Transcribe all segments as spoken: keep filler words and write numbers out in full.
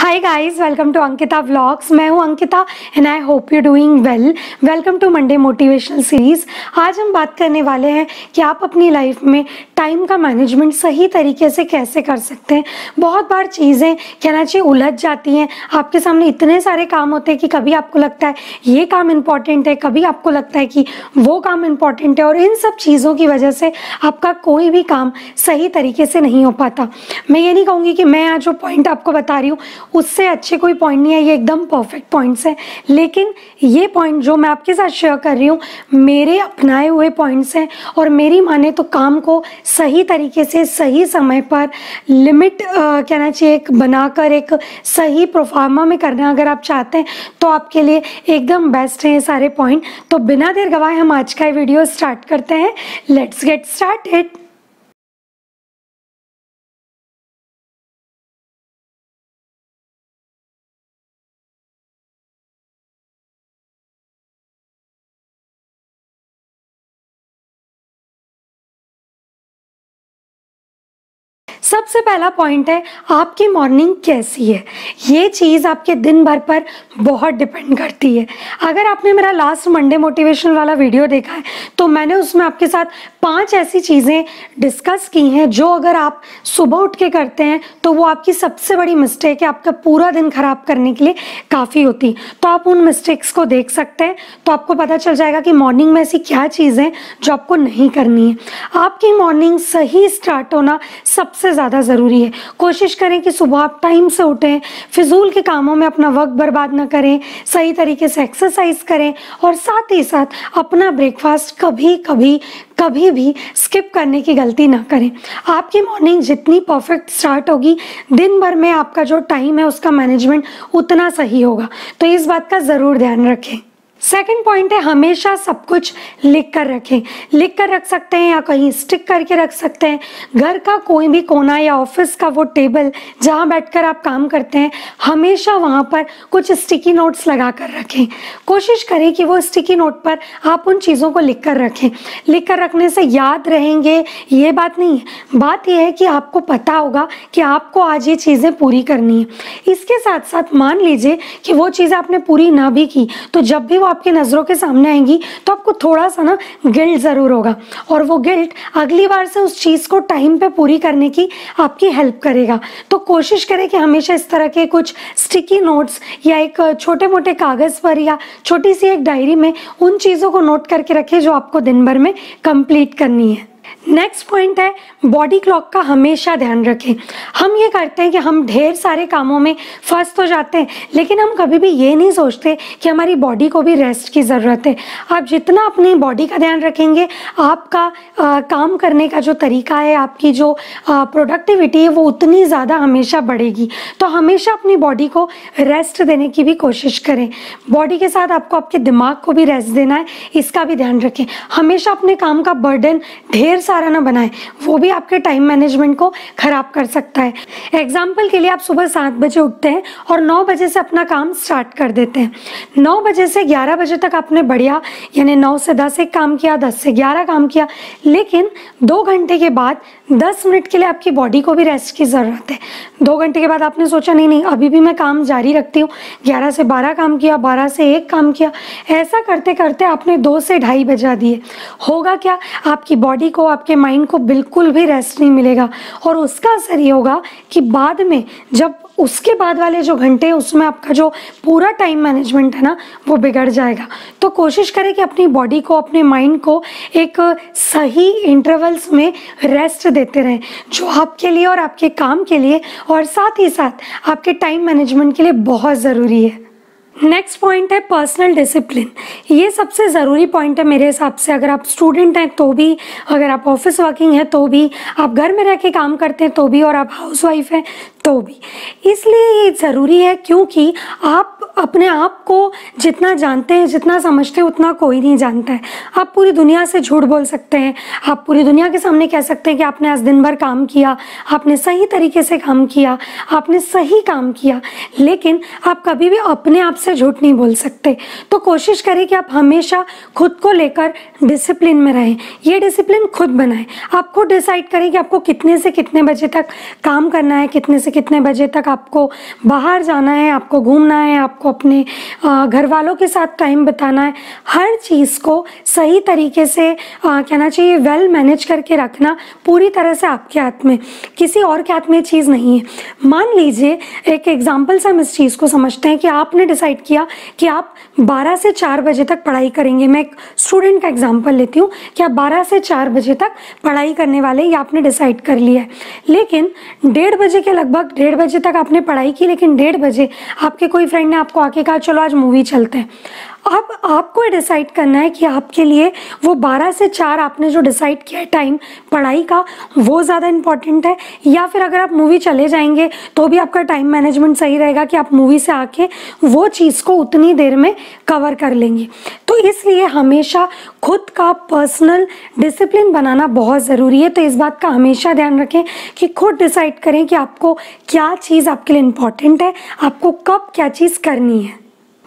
Hi guys, welcome to Ankita vlogs. मैं हूँ Ankita and I hope you doing well. Welcome to Monday motivational series. आज हम बात करने वाले हैं कि आप अपनी लाइफ में टाइम का मैनेजमेंट सही तरीके से कैसे कर सकते हैं। बहुत बार चीज़ें कहना चाहिए उलझ जाती हैं, आपके सामने इतने सारे काम होते हैं कि कभी आपको लगता है ये काम इम्पॉर्टेंट है, कभी आपको लगता है कि वो काम इम्पॉर्टेंट है, और इन सब चीज़ों की वजह से आपका कोई भी काम सही तरीके से नहीं हो पाता। मैं ये नहीं कहूँगी कि मैं आज जो पॉइंट आपको बता रही हूँ उससे अच्छे कोई पॉइंट नहीं है, ये एकदम परफेक्ट पॉइंट्स हैं, लेकिन ये पॉइंट जो मैं आपके साथ शेयर कर रही हूँ मेरे अपनाए हुए पॉइंट्स हैं। और मेरी माने तो काम को सही तरीके से सही समय पर लिमिट कहना चाहिए एक बनाकर एक सही प्रोफार्मा में करना अगर आप चाहते हैं तो आपके लिए एकदम बेस्ट हैं ये सारे पॉइंट। तो बिना देर गवाए हम आज का वीडियो स्टार्ट करते हैं। Let's get started. सबसे पहला पॉइंट है आपकी मॉर्निंग कैसी है। ये चीज़ आपके दिन भर पर बहुत डिपेंड करती है। अगर आपने मेरा लास्ट मंडे मोटिवेशन वाला वीडियो देखा है तो मैंने उसमें आपके साथ पांच ऐसी चीज़ें डिस्कस की हैं जो अगर आप सुबह उठ के करते हैं तो वो आपकी सबसे बड़ी मिस्टेक है, आपका पूरा दिन ख़राब करने के लिए काफ़ी होती। तो आप उन मिस्टेक्स को देख सकते हैं तो आपको पता चल जाएगा कि मॉर्निंग में ऐसी क्या चीज़ें जो आपको नहीं करनी है। आपकी मॉर्निंग सही स्टार्ट होना सबसे ज़्यादा ज़रूरी है। कोशिश करें कि सुबह आप टाइम से उठें, फिजूल के कामों में अपना वक्त बर्बाद ना करें, सही तरीके से एक्सरसाइज करें और साथ ही साथ अपना ब्रेकफास्ट कभी कभी कभी भी स्किप करने की गलती ना करें। आपकी मॉर्निंग जितनी परफेक्ट स्टार्ट होगी दिन भर में आपका जो टाइम है उसका मैनेजमेंट उतना सही होगा, तो इस बात का ज़रूर ध्यान रखें। सेकेंड पॉइंट है हमेशा सब कुछ लिख कर रखें। लिख कर रख सकते हैं या कहीं स्टिक करके रख सकते हैं। घर का कोई भी कोना या ऑफिस का वो टेबल जहाँ बैठकर आप काम करते हैं हमेशा वहाँ पर कुछ स्टिकी नोट्स लगा कर रखें। कोशिश करें कि वो स्टिकी नोट पर आप उन चीज़ों को लिख कर रखें। लिख कर रखने से याद रहेंगे ये बात नहीं है, बात यह है कि आपको पता होगा कि आपको आज ये चीज़ें पूरी करनी है। इसके साथ साथ मान लीजिए कि वो चीज़ें आपने पूरी ना भी की तो जब भी आपकी नज़रों के सामने आएंगी तो आपको थोड़ा सा ना गिल्ट ज़रूर होगा, और वो गिल्ट अगली बार से उस चीज़ को टाइम पे पूरी करने की आपकी हेल्प करेगा। तो कोशिश करें कि हमेशा इस तरह के कुछ स्टिकी नोट्स या एक छोटे मोटे कागज़ पर या छोटी सी एक डायरी में उन चीज़ों को नोट करके रखें जो आपको दिन भर में कंप्लीट करनी है। नेक्स्ट पॉइंट है बॉडी क्लॉक का हमेशा ध्यान रखें। हम ये करते हैं कि हम ढेर सारे कामों में फंस तो जाते हैं लेकिन हम कभी भी ये नहीं सोचते कि हमारी बॉडी को भी रेस्ट की ज़रूरत है। आप जितना अपनी बॉडी का ध्यान रखेंगे आपका आ, काम करने का जो तरीका है, आपकी जो प्रोडक्टिविटी है वो उतनी ज़्यादा हमेशा बढ़ेगी। तो हमेशा अपनी बॉडी को रेस्ट देने की भी कोशिश करें। बॉडी के साथ आपको आपके दिमाग को भी रेस्ट देना है, इसका भी ध्यान रखें। हमेशा अपने काम का बर्डन ढेर सारा ना बनाएं, वो भी आपके टाइम मैनेजमेंट को खराब कर सकता है। एग्जाम्पल के लिए आप सुबह सात बजे उठते हैं और नौ बजे से अपना काम स्टार्ट कर देते हैं। नौ बजे से ग्यारह बजे तक आपने बढ़िया यानी नौ से दस एक काम किया, दस से ग्यारह काम किया, लेकिन दो घंटे के बाद दस मिनट के लिए आपकी बॉडी को भी रेस्ट की ज़रूरत है। दो घंटे के बाद आपने सोचा नहीं नहीं अभी भी मैं काम जारी रखती हूँ, ग्यारह से बारह काम किया, बारह से एक काम किया, ऐसा करते करते आपने दो से ढाई बजा दिए। होगा क्या, आपकी बॉडी को आपके माइंड को बिल्कुल भी रेस्ट नहीं मिलेगा, और उसका असर ये होगा कि बाद में जब उसके बाद वाले जो घंटे हैं उसमें आपका जो पूरा टाइम मैनेजमेंट है ना वो बिगड़ जाएगा। तो कोशिश करें कि अपनी बॉडी को अपने माइंड को एक सही इंटरवल्स में रेस्ट देते रहें जो आपके लिए और आपके काम के लिए और साथ ही साथ आपके टाइम मैनेजमेंट के लिए बहुत ज़रूरी है। नेक्स्ट पॉइंट है पर्सनल डिसिप्लिन। ये सबसे ज़रूरी पॉइंट है मेरे हिसाब से। अगर आप स्टूडेंट हैं तो भी, अगर आप ऑफिस वर्किंग हैं तो भी, आप घर में रह के काम करते हैं तो भी, और आप हाउसवाइफ हैं तो भी। इसलिए ये ज़रूरी है क्योंकि आप अपने आप को जितना जानते हैं जितना समझते हैं उतना कोई नहीं जानता है। आप पूरी दुनिया से झूठ बोल सकते हैं, आप पूरी दुनिया के सामने कह सकते हैं कि आपने आज दिन भर काम किया, आपने सही तरीके से काम किया, आपने सही काम किया, लेकिन आप कभी भी अपने आप से से झूठ नहीं बोल सकते। तो कोशिश करें कि आप हमेशा खुद को लेकर डिसिप्लिन में रहें, ये डिसिप्लिन खुद बनाएं। आप खुद डिसाइड करें कि आपको कितने से कितने बजे तक काम करना है, कितने से कितने बजे तक आपको बाहर जाना है, आपको घूमना है, आपको अपने घर वालों के साथ टाइम बिताना है। हर चीज़ को सही तरीके से आ, कहना चाहिए वेल मैनेज करके रखना पूरी तरह से आपके हाथ में, किसी और के हाथ में चीज़ नहीं है। मान लीजिए एक एग्जाम्पल से हम इस चीज़ को समझते हैं कि आपने डिसाइड किया कि आप बारह से चार बजे तक पढ़ाई करेंगे। मैं एक स्टूडेंट का एग्जाम्पल लेती हूँ कि आप बारह से चार बजे तक पढ़ाई करने वाले, ये आपने डिसाइड कर लिया है। लेकिन डेढ़ बजे के लगभग डेढ़ बजे तक आपने पढ़ाई की, लेकिन डेढ़ बजे आपके कोई फ्रेंड ने आपको आके कहा चलो आज मूवी चलते हैं। अब आपको डिसाइड करना है कि आपके लिए वो बारह से चार आपने जो डिसाइड किया है टाइम पढ़ाई का वो ज़्यादा इम्पॉर्टेंट है, या फिर अगर आप मूवी चले जाएंगे तो भी आपका टाइम मैनेजमेंट सही रहेगा कि आप मूवी से आके वो चीज़ को उतनी देर में कवर कर लेंगे। तो इसलिए हमेशा खुद का पर्सनल डिसिप्लिन बनाना बहुत ज़रूरी है। तो इस बात का हमेशा ध्यान रखें कि खुद डिसाइड करें कि आपको क्या चीज़ आपके लिए इम्पॉर्टेंट है, आपको कब क्या चीज़ करनी है।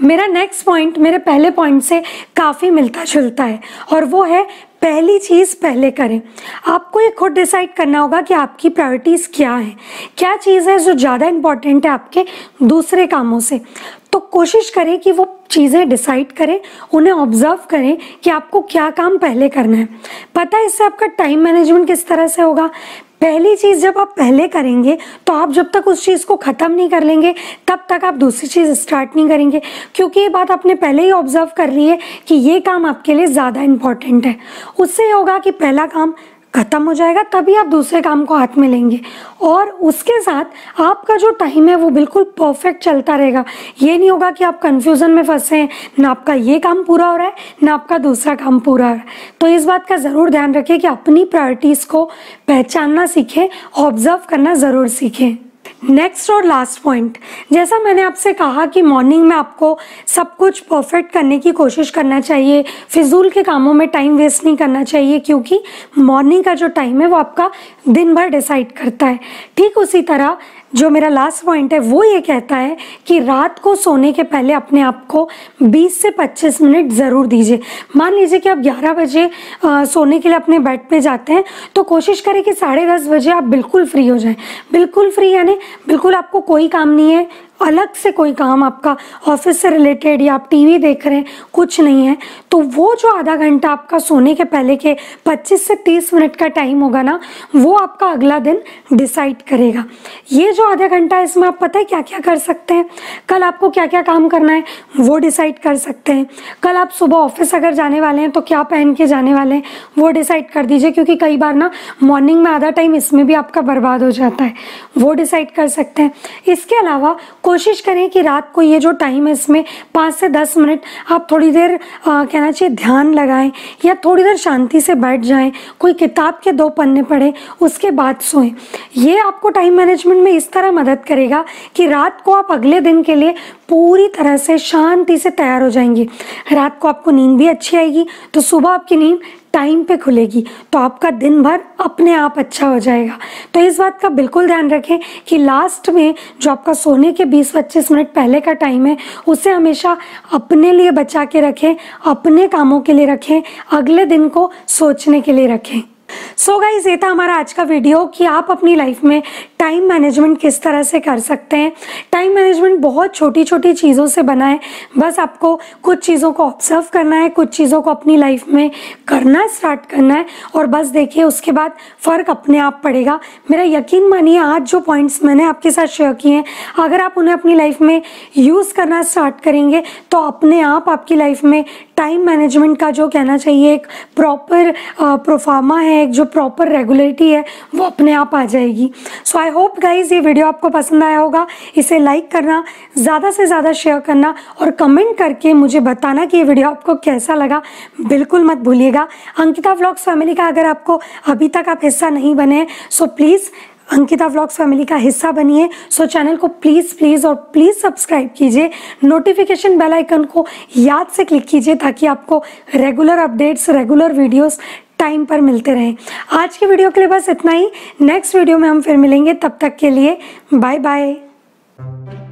मेरा नेक्स्ट पॉइंट मेरे पहले पॉइंट से काफ़ी मिलता जुलता है और वो है पहली चीज़ पहले करें। आपको ये खुद डिसाइड करना होगा कि आपकी प्रायोरिटीज़ क्या हैं, क्या चीज़ है जो ज़्यादा इम्पॉर्टेंट है आपके दूसरे कामों से। तो कोशिश करें कि वो चीज़ें डिसाइड करें, उन्हें ऑब्जर्व करें कि आपको क्या काम पहले करना है। पता है इससे आपका टाइम मैनेजमेंट किस तरह से होगा। पहली चीज़ जब आप पहले करेंगे तो आप जब तक उस चीज़ को ख़त्म नहीं कर लेंगे तब तक आप दूसरी चीज़ स्टार्ट नहीं करेंगे, क्योंकि ये बात आपने पहले ही ऑब्जर्व कर ली है कि ये काम आपके लिए ज़्यादा इम्पॉर्टेंट है। उससे होगा कि पहला काम ख़त्म हो जाएगा, तभी आप दूसरे काम को हाथ में लेंगे और उसके साथ आपका जो टाइम है वो बिल्कुल परफेक्ट चलता रहेगा। ये नहीं होगा कि आप कंफ्यूजन में फंसे हैं, ना आपका ये काम पूरा हो रहा है ना आपका दूसरा काम पूरा हो रहा है। तो इस बात का ज़रूर ध्यान रखें कि अपनी प्रायोरिटीज़ को पहचानना सीखें, ऑब्जर्व करना ज़रूर सीखें। नेक्स्ट और लास्ट पॉइंट, जैसा मैंने आपसे कहा कि मॉर्निंग में आपको सब कुछ परफेक्ट करने की कोशिश करना चाहिए, फिजूल के कामों में टाइम वेस्ट नहीं करना चाहिए, क्योंकि मॉर्निंग का जो टाइम है वो आपका दिन भर डिसाइड करता है। ठीक उसी तरह जो मेरा लास्ट पॉइंट है वो ये कहता है कि रात को सोने के पहले अपने आप को बीस से पच्चीस मिनट ज़रूर दीजिए। मान लीजिए कि आप ग्यारह बजे आ, सोने के लिए अपने बेड पे जाते हैं तो कोशिश करें कि साढ़े दस बजे आप बिल्कुल फ्री हो जाएं। बिल्कुल फ्री यानी बिल्कुल आपको कोई काम नहीं है, अलग से कोई काम आपका ऑफिस से रिलेटेड या आप टीवी देख रहे हैं, कुछ नहीं है। तो वो जो आधा घंटा आपका सोने के पहले के पच्चीस से तीस मिनट का टाइम होगा ना, वो आपका अगला दिन डिसाइड करेगा। ये जो आधा घंटा है इसमें आप पता है क्या क्या कर सकते हैं, कल आपको क्या क्या काम करना है वो डिसाइड कर सकते हैं। कल आप सुबह ऑफिस अगर जाने वाले हैं तो क्या पहन के जाने वाले हैं वो डिसाइड कर दीजिए, क्योंकि कई बार ना मॉर्निंग में आधा टाइम इसमें भी आपका बर्बाद हो जाता है, वो डिसाइड कर सकते हैं। इसके अलावा कोशिश करें कि रात को ये जो टाइम है इसमें पाँच से दस मिनट आप थोड़ी देर आ, कहना चाहिए ध्यान लगाएं या थोड़ी देर शांति से बैठ जाएं, कोई किताब के दो पन्ने पढ़ें, उसके बाद सोएं। ये आपको टाइम मैनेजमेंट में इस तरह मदद करेगा कि रात को आप अगले दिन के लिए पूरी तरह से शांति से तैयार हो जाएंगे। रात को आपको नींद भी अच्छी आएगी, तो सुबह आपकी नींद टाइम पे खुलेगी, तो आपका दिन भर अपने आप अच्छा हो जाएगा। तो इस बात का बिल्कुल ध्यान रखें कि लास्ट में जो आपका सोने के बीस पच्चीस मिनट पहले का टाइम है उसे हमेशा अपने लिए बचा के रखें, अपने कामों के लिए रखें, अगले दिन को सोचने के लिए रखें। सो गाइस, ये था हमारा आज का वीडियो कि आप अपनी लाइफ में टाइम मैनेजमेंट किस तरह से कर सकते हैं। टाइम मैनेजमेंट बहुत छोटी छोटी चीज़ों से बना है, बस आपको कुछ चीज़ों को ऑब्जर्व करना है, कुछ चीज़ों को अपनी लाइफ में करना स्टार्ट करना है और बस देखिए उसके बाद फ़र्क अपने आप पड़ेगा। मेरा यकीन मानिए आज जो पॉइंट्स मैंने आपके साथ शेयर किए हैं अगर आप उन्हें अपनी लाइफ में यूज़ करना स्टार्ट करेंगे तो अपने आप आपकी लाइफ में टाइम मैनेजमेंट का जो कहना चाहिए एक प्रॉपर प्रोफार्मा है, एक जो प्रॉपर रेगुलरिटी है वो अपने आप आ जाएगी। सो आई होप गाइज ये वीडियो आपको पसंद आया होगा। इसे लाइक करना, ज़्यादा से ज़्यादा शेयर करना और कमेंट करके मुझे बताना कि ये वीडियो आपको कैसा लगा, बिल्कुल मत भूलिएगा। अंकिता व्लॉग्स फैमिली का अगर आपको अभी तक आप हिस्सा नहीं बने so please Ankita vlogs family का हिस्सा बनिए। सो चैनल को प्लीज़ प्लीज़ और प्लीज़ सब्सक्राइब कीजिए, नोटिफिकेशन बेल आइकन को याद से क्लिक कीजिए ताकि आपको regular updates, regular videos time पर मिलते रहें। आज के वीडियो के लिए बस इतना ही, नेक्स्ट वीडियो में हम फिर मिलेंगे, तब तक के लिए बाय बाय।